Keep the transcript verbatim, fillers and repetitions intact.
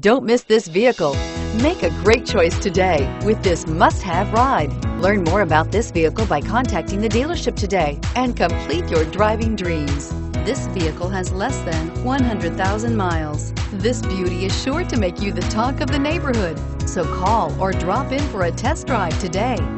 Don't miss this vehicle. Make a great choice today with this must-have ride. Learn more about this vehicle by contacting the dealership today and complete your driving dreams. This vehicle has less than one hundred thousand miles. This beauty is sure to make you the talk of the neighborhood. So call or drop in for a test drive today.